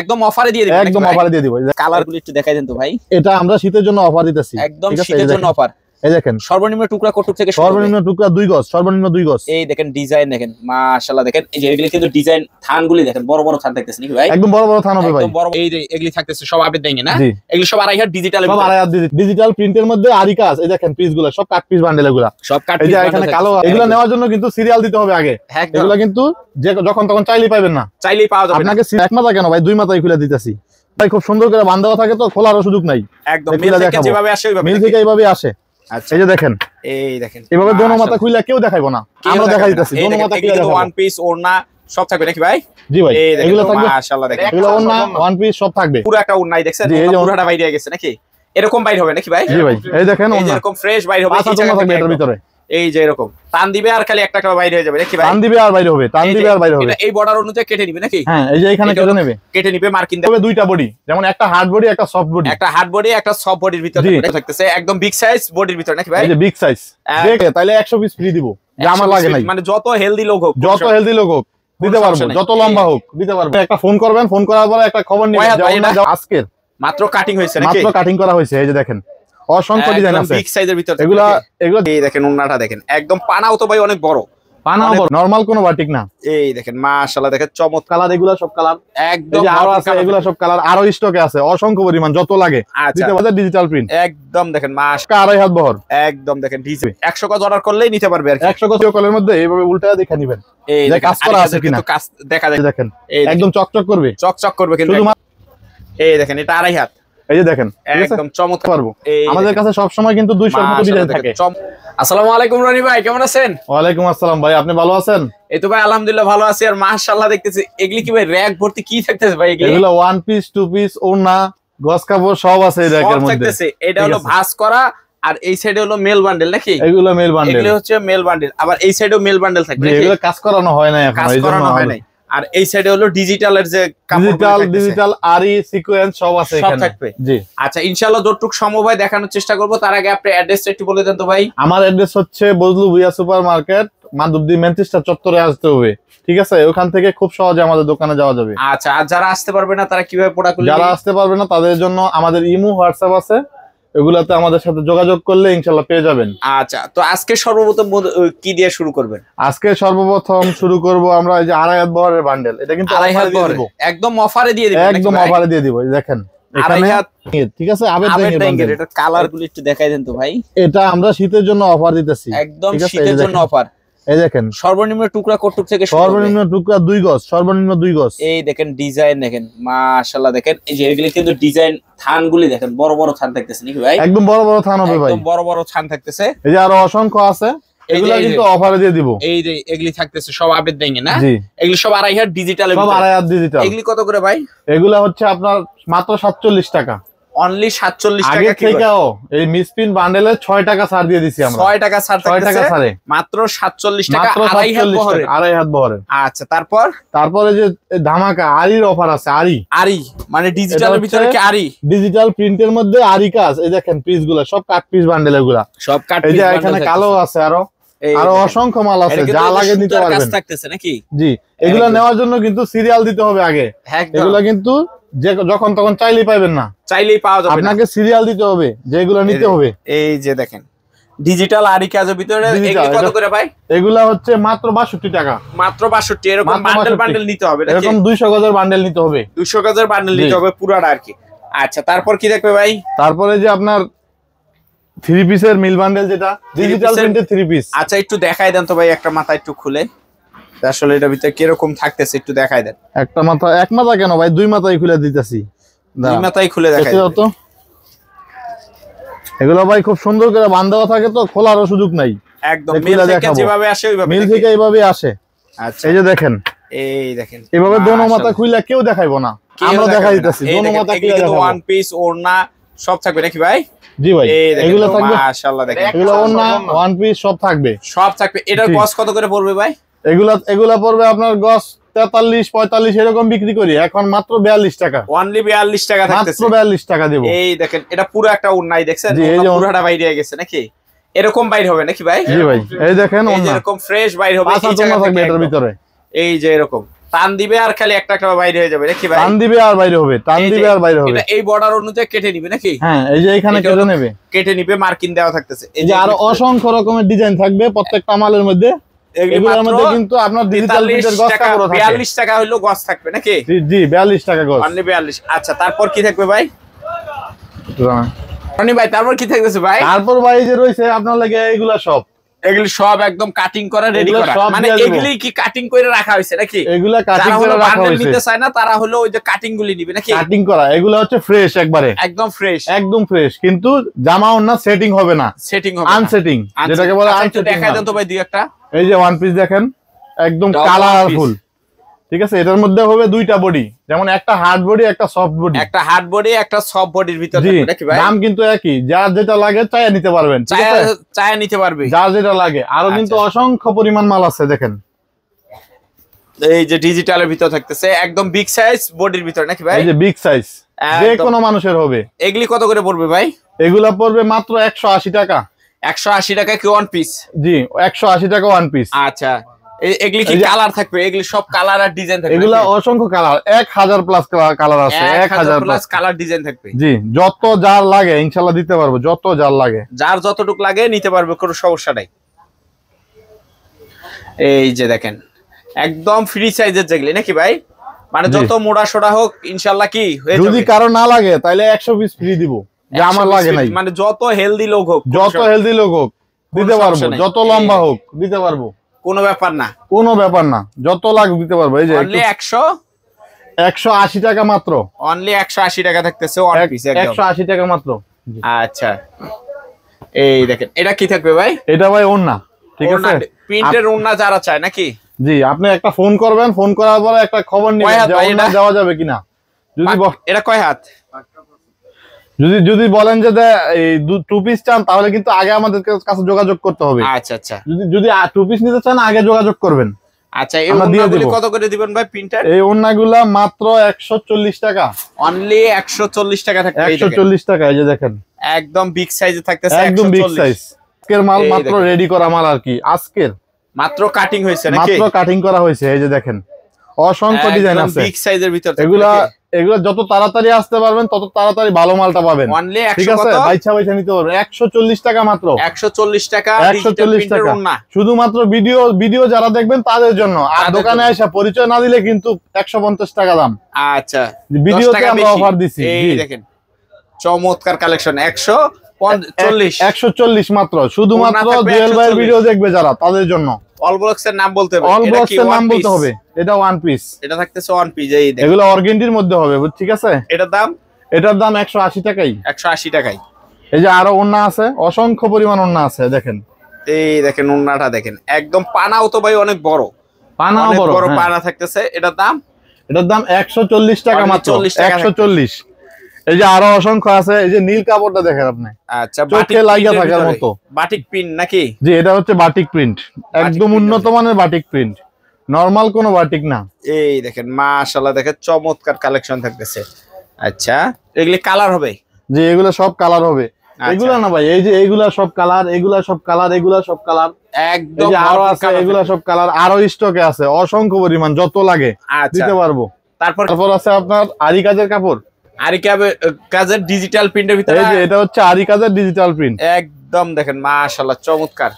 একদম অফারে দিয়ে দিবেন, একদম অফারে দিয়ে দিব। কালারগুলো একটু দেখাই দেন তো ভাই। এটা আমরা শীতের জন্য অফার দিতেছি, একদম শীতের জন্য অফার। এই দেখেন সর্বনিম্ন টুকরা কত থেকে, সর্বনিম্ন টুকরা 2 গজ, সর্বনিম্ন 2 গজ। এই দেখেন ডিজাইন দেখেন, মাশাআল্লাহ দেখেন। এই যে এগুলি কিন্তু ডিজাইন থানগুলি দেখেন, বড় বড় থান দেখতেছেন কি ভাই? একদম বড় বড় থান হবে ভাই। এই যে এগুলি থাকতেছে সব আপডেট দেইনি না, এগুলি সব আড়াই হাত ডিজিটাল, সব আড়াই হাত ডিজিটাল প্রিন্টের মধ্যে আরি কাজ। এই দেখেন পিসগুলো সব কাট পিস বান্ডেল, এগুলো সব কাট পিস। এখানে কালো, এগুলো নেওয়ার জন্য কিন্তু সিরিয়াল দিতে হবে আগে। এগুলো কিন্তু যখন তখন চাইলেই পাবেন না, চাইলেই পাওয়া যাবে। আপনাকে এক মাথা কেন ভাই, দুই মাথাই খুলে দিতেছি ভাই। খুব সুন্দর করে বান্ধা থাকে তো, খোলারও সুযোগ নাই, একদম মিল থেকে যেভাবে আসে ওইভাবে, মিল থেকে এইভাবে আসে। আচ্ছা এই যে দেখেন, এই দেখেন এভাবে দোনো মাথা খুলে কেউ দেখাইবো না, আমরা দেখাই দিতেছি দোনো মাথা খুলে। ওয়ান পিস ওড়না সব থাকবে নাকি ভাই? জি ভাই, এগুলো থাকবে মাশাআল্লাহ। দেখেন এগুলো ওড়না ওয়ান পিস সব থাকবে, পুরো একটা ওড়নাই দেখছেন, পুরোটা বাইরে গেছে নাকি? এরকম বাইরে হবে নাকি ভাই? জি ভাই, এই দেখেন ওড়না এরকম ফ্রেশ বাইরে হবে, আচ্ছা ওড়না থাকবে এর ভিতরে। এই যে এরকম টান দিবে আর খালি একটা বাইরে হয়ে যাবে নাকি ভাই? টান দিবে আর বাইরে হবে, টান দিবে আর বাইরে হবে। এই বর্ডার অনুযায়ী কেটে নিবে নাকি? হ্যাঁ, এই যে এখানে কেটে নেবে, কেটে নিবে। মার্কিং দেবে দুইটা বডি, যেমন একটা হার্ড বডি একটা সফট বডি, একটা হার্ড বডি একটা সফট বডির ভিতরে থাকতেছে, একদম বিগ সাইজ বডির ভিতরে নাকি ভাই? এই যে বিগ সাইজ দেখে তাইলে 100 পিস ফ্রি দিব, যা আমার লাগে নাই। মানে যত হেলদি লোক হোক, যত হেলদি লোক হোক দিতে পারবো, যত লম্বা হোক দিতে পারবো। একটা ফোন করবেন, ফোন করার পরে একটা খবর নিবেন যে আজকের মাত্র কাটিং হয়েছে নাকি? মাত্র কাটিং করা হয়েছে। এই যে দেখেন অসংখ্য ডিজাইন আছে বিগ সাইজের ভিতরে। এগুলো এগুলো এই দেখেন ওন্নাটা দেখেন, একদম পানাও তো ভাই অনেক বড়, পানাও বড়, নরমাল কোনো বাটিক না। এই দেখেন মাশাআল্লাহ দেখেন চমৎকার কালার, এগুলো সব কালার একদম আরো আছে, এগুলো সব কালার আরো স্টকে আছে অসংখ্য পরিমাণ, যত লাগে দিতে পারবে। ডিজিটাল প্রিন্ট একদম দেখেন মাশাআল্লাহ, আড়াই হাত বহর একদম দেখেন। 100 গজ অর্ডার করলেই নিতে পারবে আর 100 গজ কলের মধ্যে এইভাবে উল্টা দেখা নেবেন, এই যে কাজ করা আছে কিনা দেখা যায়। দেখেন একদম চকচক করবে, চকচক করবে কিন্তু। এই দেখেন এটা আড়াই হাত, এই যে দেখেন একদম চমৎকার পারবো। আমাদের কাছে সব সময় কিন্তু 200 এর মতো ডিজাইন থাকে। আসসালামু আলাইকুম রনি ভাই, কেমন আছেন? ওয়া আলাইকুম আসসালাম ভাই, আপনি ভালো আছেন? এই তো ভাই আলহামদুলিল্লাহ ভালো আছি। আর মাশাআল্লাহ দেখতেছি এগুলি কি ভাই র‍্যাক ভর্তি কি থাকতেছে ভাই? এগুলো ওয়ান পিস, টু পিস, ওড়না, গস কাপড় সব আছে এই র‍্যাকের মধ্যে থাকতেছে। এটা হলো ভাঁজ করা, আর এই সাইডে হলো মেল বান্ডেল নাকি? এগুলো মেল বান্ডেল, এগুলো হচ্ছে মেল বান্ডেল। আবার এই সাইডেও মেল বান্ডেল থাকবে নাকি? এগুলো কাজ করানো হয় না এখন, কাজ করানো হয় না। আর এই সাইডে হলো ডিজিটালের যে ডিজিটাল, ডিজিটাল আরই সিকোয়েন্স সব আছে এখানে, সব থাকবে। জি আচ্ছা, ইনশাআল্লাহ যতটুক সময় দেখানোর চেষ্টা করব। তার আগে আপনি অ্যাড্রেসটা একটু বলে দেন তো ভাই। আমার অ্যাড্রেস হচ্ছে Bazlur Bhuiyan super market, Madhabdi Manchester চত্বরে আসতে হবে, ঠিক আছে? ওখান থেকে খুব সহজে আমাদের দোকানে যাওয়া যাবে। আচ্ছা, আর যারা আসতে পারবে না তারা কিভাবে প্রোডাক্ট নেবে? যারা আসতে পারবে না তাদের জন্য আমাদের ইমো হোয়াটসঅ্যাপ আছে, এগুলাতে আমাদের সাথে যোগাযোগ করলে ইনশাআল্লাহ পেয়ে যাবেন। আচ্ছা, তো আজকে সর্বপ্রথম কি দিয়ে শুরু করবেন? আজকে সর্বপ্রথম শুরু করব আমরা এই যে আড়াই হাত বহরের বান্ডেল। এটা কিন্তু আড়াই হাত বহর একদম অফারে দিয়ে দিব, একদম অফারে দিয়ে দিব। দেখেন আড়াই হাত, ঠিক আছে? আবেদ ব্যাঙ্গের এটা কালারগুলো একটু দেখাই দেন তো ভাই। এটা আমরা শীতের জন্য অফার দিতেছি, একদম শীতের জন্য অফার। এই দেখেন সর্বনিম্ন টুকরা কত থেকে? সর্বনিম্ন টুকরা 2 গজ, সর্বনিম্ন 2 গজ। এই দেখেন ডিজাইন দেখেন মাশাআল্লাহ দেখেন। এই যে এগুলি কিন্তু ডিজাইন থানগুলি দেখেন, বড় বড় থান থাকতেছে নাকি ভাই? একদম বড় বড় থান হবে ভাই, একদম বড় বড় থান থাকতেছে। এই যে আরো অসংখ্য আছে, এগুলা কিন্তু অফারে দিয়ে দিব। এই যে এগুলি থাকতেছে সব আপডেট দেইনি না, এগুলি সব আড়াই হাত ডিজিটাল, সব আড়াই হাত ডিজিটাল। এগুলি কত করে ভাই? এগুলা হচ্ছে আপনার মাত্র 47 টাকা, অনলি 47 টাকা। ঠিকাও এই মিসপিন বান্ডেলে 6 টাকা ছাড় দিয়ে দিছি আমরা, 6 টাকা ছাড়, 6 টাকা ছাড়ে মাত্র 47 টাকা, আড়াই হাত বহরে, আড়াই হাত বহরে। আচ্ছা, তারপর তারপরে যে ধামাকা আরির অফার আছে। আরি, আরি মানে ডিজিটালের ভিতরে কি আরি? ডিজিটাল প্রিন্টের মধ্যে আরি কাজ। এই দেখেন পিসগুলো সব কাট পিস বান্ডেল, এগুলা সব কাট পিস। এই যে এখানে কালো আছে, আরো আরো অসংখ্য মাল আছে, যা লাগে নিতে পারবেন। থাকতেছে নাকি? জি, এগুলা নেওয়ার জন্য কিন্তু সিরিয়াল দিতে হবে আগে। এগুলা কিন্তু যখন তখন চাইলেই পাবেন না, চাইলেই পাওয়া যাবে। আপনাকে সিরিয়াল দিতে হবে যেগুলো নিতে হবে। এই যে দেখেন ডিজিটাল আরি কাজের ভিতরে, এগুলো কত করে ভাই? এগুলো হচ্ছে মাত্র 62 টাকা, মাত্র 62। এরকম বান্ডেল বান্ডেল নিতে হবে, এরকম 200 গজের বান্ডেল নিতে হবে, 200 গজের বান্ডেল নিতে হবে পুরাটা আর কি। আচ্ছা, তারপর কি দেখবে ভাই? তারপরে যে আপনার থ্রি পিসের মিল বান্ডেল, যেটা ডিজিটাল প্রিন্টের থ্রি পিস। আচ্ছা, একটু দেখাই দেন তো ভাই, একটা মাথা একটু খুলে আসলে এটা ভিতরে কি রকম থাকতেছে একটু দেখাই দেন। একটা মাথা, এক মাথা কেন ভাই, দুই মাথাই খুলে দিতেছি, দুই মাথাই খুলে দেখাই তো। এগুলো ভাই খুব সুন্দর করে বাঁধা থাকে তো, খোলারও সুযোগ নাই, একদম মিল থেকে যেভাবে আসে ওইভাবে, মিল থেকে এইভাবে আসে। আচ্ছা, এই যে দেখেন, এই দেখেন এভাবে দোনো মাথা খুলে কেউ দেখাইবো না, আমরা দেখাই দিতেছি দোনো মাথা খুলে। ওয়ান পিস ওড়না সব থাকবে নাকি ভাই? জি ভাই, এগুলো থাকবে মাশাআল্লাহ দেখেন। এগুলো ওড়না ওয়ান পিস সব থাকবে, সব থাকবে। এটার কস্ট কত করে পড়বে ভাই? এগুলা এগুলা পড়বে আপনার গজ 43-45 এরকম বিক্রি করি এখন, মাত্র 42 টাকা, অনলি 42 টাকা থাকতেছে, মাত্র 42 টাকা দেব। এই দেখেন এটা পুরো একটা ওড়নাই দেখছেন, পুরোটা বাইরে গেছে নাকি? এরকম বাইরে হবে নাকি ভাই? জি ভাই, এই দেখেন ওড়না এরকম ফ্রেশ বাইরে হবে, আচ্ছা ওড়না থাকবে এটার ভিতরে। এই যে এরকম টান দিবে আর খালি একটা একটা বাইরে হয়ে যাবে নাকি ভাই? টান দিবে আর বাইরে হবে, টান দিবে আর বাইরে হবে। এটা এই বর্ডার অনুযায়ী কেটে নিবে নাকি? হ্যাঁ, এই যে এখানে কেটে নেবে, কেটে নিবে, মার্কিং দেওয়া থাকতেছে। এই যে আরো অসংখ্য রকমের ডিজাইন থাকবে প্রত্যেকটা মালের মধ্যে। এগুলোর মধ্যে কিন্তু আপনার ডিজিটাল প্রিন্টের গস টাকা 42 টাকা হলো গস থাকবে নাকি? জি জি, 42 টাকা গস, অনলি 42। আচ্ছা, তারপর কি থাকবে ভাই? অনলি ভাই, তারপর কি থাকতেছে ভাই? তারপর ভাই যে রইছে আপনার লাগে এগুলা সব, এগুলি সব একদম কাটিং করা, রেডি করা। মানে এগুলি কি কাটিং করে রাখা হয়েছে নাকি? এগুলা কাটিং করে রাখা হয়েছে, নিতে চায় না তারা হলো ওই যে কাটিং গুলি নিবে নাকি? কাটিং করা এগুলা হচ্ছে ফ্রেশ, একবারে একদম ফ্রেশ, একদম ফ্রেশ। কিন্তু জামা ওন্না সেটিং হবে না, সেটিং হবে আনসেটিং, যেটাকে বলে আনসেটিং। দেখাই দেন তো ভাই দুই একটা। এই যে ওয়ান পিস দেখেন, একদম কালারফুল, ঠিক আছে? এটার মধ্যে হবে দুইটা বডি, যেমন একটা হার্ড বডি, একটা সফট বডি। একটা হার্ড বডি, একটা সফট বডির ভিতরে থাকবে নাকি ভাই? দাম কিন্তু একই, যার যেটা লাগে চাইয়া নিতে পারবেন, ঠিক আছে? চাইয়া নিতে পারবে যার যেটা লাগে। আরো কিন্তু অসংখ্য পরিমাণ মাল আছে দেখেন। এই যে ডিজিটালের ভিতরে থাকতেছে একদম বিগ সাইজ বডির ভিতরে নাকি ভাই? এই যে বিগ সাইজ, যে কোনো মানুষের হবে। এগুলি কত করে পড়বে ভাই? এগুলা পড়বে মাত্র 180 টাকা। 180 টাকা কি ওয়ান পিস? জি, 180 টাকা ওয়ান পিস। আচ্ছা, এগুলি কি কালার থাকবে? এগুলি সব কালার আর ডিজাইন থাকবে। এগুলা অসংখ্য কালার, 1000 প্লাস কালার আছে, 1000 প্লাস কালার ডিজাইন থাকবে। জি, যত যার লাগে ইনশাআল্লাহ দিতে পারবো, যত যার লাগে, যার যতটুক লাগে নিতে পারবে, কোনো সমস্যা নাই। এই যে দেখেন একদম ফ্রি সাইজের যেগুলি নাকি ভাই? মানে যত মোড়া সোড়া হোক ইনশাআল্লাহ কি হয়ে যাবে। যদি কারো না লাগে তাহলে 100 পিস ফ্রি দিব, যা আমার লাগে নাই। মানে যত হেলদি লোক হোক, যত হেলদি লোক হোক দিতে পারবো, যত লম্বা হোক দিতে পারবো, কোনো ব্যাপার না, কোনো ব্যাপার না, যত লাগ দিতে পারবো। এই যে অনলি 180 টাকা মাত্র, অনলি 180 টাকা থাকতেছে ওয়ান পিস, একদম 180 টাকা মাত্র। আচ্ছা, এই দেখেন এটা কি থাকবে ভাই? এটা ভাই ওন্না, ঠিক আছে? প্রিন্টের ওন্না যারা চায় নাকি? জি, আপনি একটা ফোন করবেন, ফোন করার পরে একটা খবর নিয়ে ওন্না দেওয়া যাবে কিনা। যদি এটা কয় হাত, যদি যদি বলেন যে এই টু পিস চান, তাহলে কিন্তু আগে আমাদের কাছে যোগাযোগ করতে হবে। আচ্ছা আচ্ছা, যদি টু পিস নিতে চান আগে যোগাযোগ করবেন। আচ্ছা, এই ওন্নাগুলো কত করে দিবেন ভাই প্রিন্টার? এই ওন্নাগুলো মাত্র 140 টাকা, অনলি 140 টাকা থাকে। 140 টাকা, এই যে দেখেন একদম বিগ সাইজে থাকতেছে, একদম বিগ সাইজ। আজকের মাল মাত্র, রেডি করা মাল আর কি, আজকের মাত্র কাটিং হয়েছে নাকি? মাত্র কাটিং করা হয়েছে। এই যে দেখেন অসংখ্য ডিজাইন আছে বিগ সাইজের ভিতর। এগুলা এগুলো যত তাড়াতাড়ি আসতে পারবেন তত তাড়াতাড়ি ভালো মালটা পাবেন, ঠিক আছে? বাইছা বাইছা নিতে পারবেন। 140 টাকা মাত্র, 140 টাকা, 140 টাকা শুধুমাত্র ভিডিও ভিডিও যারা দেখবেন তাদের জন্য। আর দোকানে এসে পরিচয় না দিলে কিন্তু 150 টাকা দাম। আচ্ছা, ভিডিওতে আমরা অফার দিছি। এই দেখেন চমৎকার কালেকশন, 140 140 মাত্র, শুধুমাত্র জুয়েল ভাইয়ের ভিডিও দেখবে যারা, তাদের জন্য। অলবক্সের নাম বলতে হবে, অলবক্সের নাম বলতে হবে। এটা ওয়ান পিস, এটা থাকতেছে ওয়ান পিস। এই দেখো এগুলো অর্গানডির মধ্যে হবে, ঠিক আছে? এটার দাম 180 টাকাই, 180 টাকাই। এই যে আরো ওন্না আছে, অসংখ্য পরিমাণ ওন্না আছে দেখেন। এই দেখেন ওন্নাটা দেখেন, একদম পানাও তো ভাই অনেক বড়, পানাও বড় বড় পানা থাকতেছে। এটার দাম 140 টাকা মাত্র, 140। এই যে আরো অসংখ্য আছে। এই যে নীল কাপড়টা দেখেন আপনি। আচ্ছা, বাটিক লাগা থাকার মতো, বাটিক প্রিন্ট নাকি? জি, এটা হচ্ছে বাটিক প্রিন্ট, একদম উন্নত মানের বাটিক প্রিন্ট, নরমাল কোনো বাটিক না। এই দেখেন মাশাআল্লাহ, দেখেন চমৎকার কালেকশন থাকতেছে। আচ্ছা, এগুলি কালার হবে? জি, এগুলো সব কালার হবে। এগুলা না ভাই, এই যে এগুলা সব কালার, এগুলা সব কালার, এগুলা সব কালার, একদম আরো আছে, এগুলা সব কালার আরো স্টকে আছে অসংখ্য পরিমাণ, যত লাগে দিতে পারবো। তারপর আছে আপনার আরি কাজের কাপড়, আরি কাজের ডিজিটাল প্রিন্টের ভিতরে। এই যে এটা হচ্ছে আরি কাজের ডিজিটাল প্রিন্ট, একদম দেখেন মাশাআল্লাহ চমৎকার।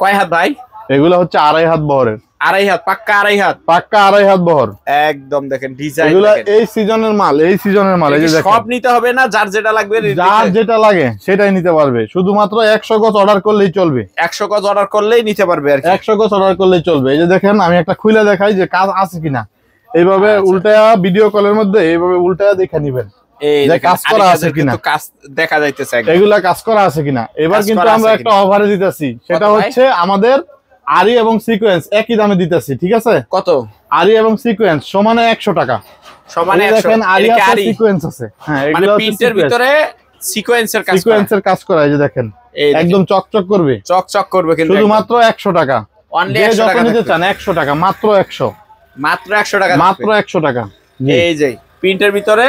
কয় হাত ভাই এগুলো? হচ্ছে 2.5 হাত বহরের, 2.5 হাত পাক্কা, 2.5 হাত পাক্কা, 2.5 হাত বহর, একদম দেখেন ডিজাইন। এগুলো এই সিজনের মাল, এই সিজনের মাল। এই যে দেখেন সব নিতে হবে না, যার যেটা লাগবে, যার যেটা লাগে সেটাই নিতে পারবে। শুধুমাত্র 100 গজ অর্ডার করলেই চলবে, 100 গজ অর্ডার করলেই নিতে পারবে আর কি, 100 গজ অর্ডার করলেই চলবে। এই যে দেখেন আমি একটা খুলে দেখাই যে কাজ আছে কিনা। এইভাবে উল্টা ভিডিও কলের মধ্যে এইভাবে উল্টা দেখে নিবেন যে কাজ করা আছে কিনা, কাজ দেখা যাইতেছে, এগুলা কাজ করা আছে কিনা। এবার কিন্তু আমরা একটা অফারে দিতেছি, সেটা হচ্ছে আমাদের আরি এবং সিকোয়েন্স একই দামে দিতেছি, ঠিক আছে? কত? আরি এবং সিকোয়েন্স সমানে 100 টাকা, সমানে 100 টাকা। আরি আর সিকোয়েন্স আছে, হ্যাঁ, এগুলা প্রিন্টের ভিতরে সিকোয়েন্সের কাজ, সিকোয়েন্সের কাজ করা। এই যে দেখেন একদম চকচক করবে, চকচক করবে, কিন্তু শুধুমাত্র 100 টাকা, অনলি 100 টাকা নিতে চান। 100 টাকা মাত্র, 100 মাত্র, 100 টাকা মাত্র, 100 টাকা। এই যে প্রিন্টের ভিতরে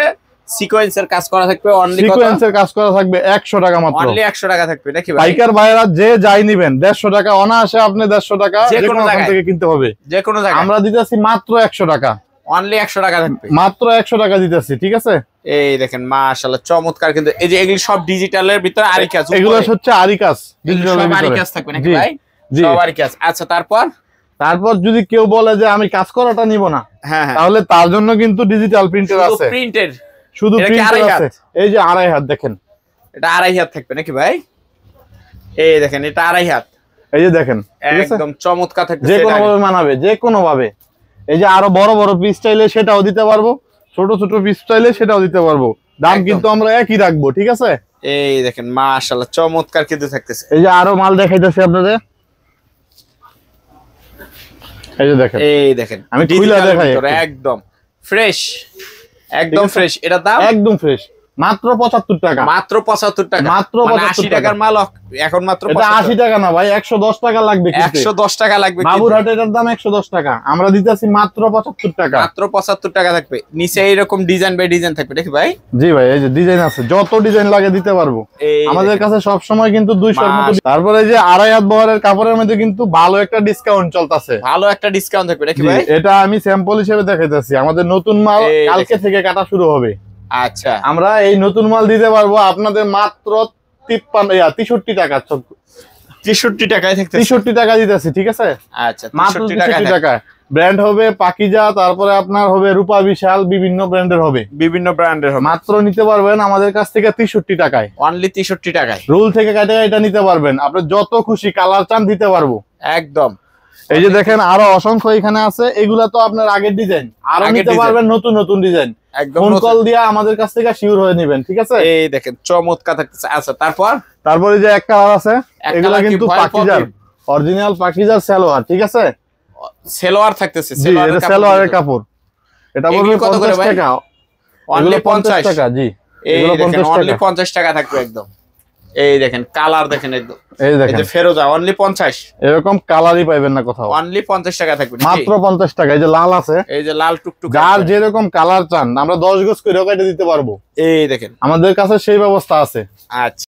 সিকোয়েন্সের কাজ করা থাকবে, অনলি সিকোয়েন্সের কাজ করা থাকবে 100 টাকা মাত্র, অনলি 100 টাকা থাকবে নাকি ভাই? পাইকার ভাইরা যে যাই নেবেন 150 টাকা অনায়াসে আপনি 150 টাকা যে কোনো জায়গা থেকে কিনতে হবে, যে কোনো জায়গা। আমরা দিতেছি মাত্র 100 টাকা, অনলি 100 টাকা থাকবে, মাত্র 100 টাকা দিতেছি, ঠিক আছে? এই দেখেন মাশাআল্লাহ চমৎকার, কিন্তু এই যে এগুলি সব ডিজিটালের ভিতরে আরি কাজ, এগুলো হচ্ছে আরি কাজ, ডিজিটালের আরি কাজ থাকবে নাকি ভাই? সব আরি কাজ। আচ্ছা, তারপর যদি কেউ বলে যে আমি কাজ করাটা নিব না, তাহলে তার জন্য কিন্তু ডিজিটাল প্রিন্টার আছে, প্রিন্টেড শুধু প্রিন্টার আছে। এই যে আড়াই হাত দেখেন, এটা আড়াই হাত থাকবে নাকি ভাই? এই দেখেন এটা আড়াই হাত, এই যে দেখেন একদম চমৎকার থাকবে, যে কোনো ভাবে মানাবে, যে কোনো ভাবে। এই যে আরো বড় বড় পিস চাইলে সেটাও দিতে পারবো, ছোট ছোট পিস চাইলে সেটাও দিতে পারবো, দাম কিন্তু আমরা একই রাখবো, ঠিক আছে? এই দেখেন মাশাআল্লাহ চমৎকার কিন্তু থাকতেছে। এই যে আরো মাল দেখাইতেছি আপনাদের, এই যে দেখেন, এই দেখেন আমি খুলে দেখাই, একদম ফ্রেশ, একদম ফ্রেশ। এটা দাম একদম ফ্রেশ, মাত্র 75 টাকা, মাত্র 75 টাকা, মাত্র 80 টাকার মাল এখন মাত্র 80 টাকা না ভাই, 110 টাকা লাগবে, 110 টাকা লাগবে। বাবুরহাটে এটার দাম 110 টাকা, আমরা দিতেছি মাত্র 75 টাকা, মাত্র 75 টাকা থাকবে। নিচে এরকম ডিজাইন বাই ডিজাইন থাকবে নাকি ভাই? জি ভাই, এই যে ডিজাইন আছে, যত ডিজাইন লাগে দিতে পারবো আমাদের কাছে সব সময়, কিন্তু 200 এর মতো। তারপরে এই যে আড়াই হাত বহরের কাপড়ের মধ্যে কিন্তু ভালো একটা ডিসকাউন্ট চলতেছে, ভালো একটা ডিসকাউন্ট থাকবে নাকি ভাই? এটা আমি স্যাম্পল হিসেবে দেখাইতেছি, আমাদের নতুন মাল কালকে থেকে কাটা শুরু হবে। আচ্ছা, আমরা এই নতুন মাল দিতে পারবো আপনাদের মাত্র 63 টাকা, 63 টাকায় থাকতেছে, 63 টাকা দিতেছি, ঠিক আছে? আচ্ছা, মাত্র 63 টাকা। ব্র্যান্ড হবে পাকিজা, তারপরে আপনার হবে রূপা বিশাল, বিভিন্ন ব্র্যান্ডের হবে, বিভিন্ন ব্র্যান্ডের হবে। মাত্র নিতে পারবেন আমাদের কাছ থেকে 63 টাকায়, অনলি 63 টাকায়। রুল থেকে কাটে এটা নিতে পারবেন, আপনি যত খুশি কালার চান দিতে পারবো, একদম। এই যে দেখেন আরো অসংখ্য এখানে আছে, এগুলা তো আপনার আগের ডিজাইন, আরো নিতে পারবেন নতুন নতুন ডিজাইন, ফোন কল দিয়া আমাদের কাছ থেকে শিওর হয়ে নেবেন, ঠিক আছে? এই দেখেন চমৎকার থাকতেছে। আচ্ছা, তারপরে যে এক কালার আছে, এগুলা কিন্তু পাকিজার, অরিজিনাল পাকিজার সালোয়ার, ঠিক আছে? সালোয়ার থাকতেছে, সালোয়ারের কাপড়। এটা বলবো 50 টাকা, অনলি 50 টাকা। জি, এগুলো 50 টাকা থাকবে একদম। এই দেখেন কালার দেখেন একদম, এই দেখেন ফেরোজা, অনলি 50, এরকম কালারই পাবেন না কোথাও, অনলি 50 টাকা থাকবে, মাত্র 50 টাকা। এই যে লাল আছে, এই যে লাল টুকটুক, যার যেরকম কালার চান আমরা 10 গজ করে কেটে দিতে পারবো, এই দেখেন আমাদের কাছে সেই ব্যবস্থা আছে। আচ্ছা।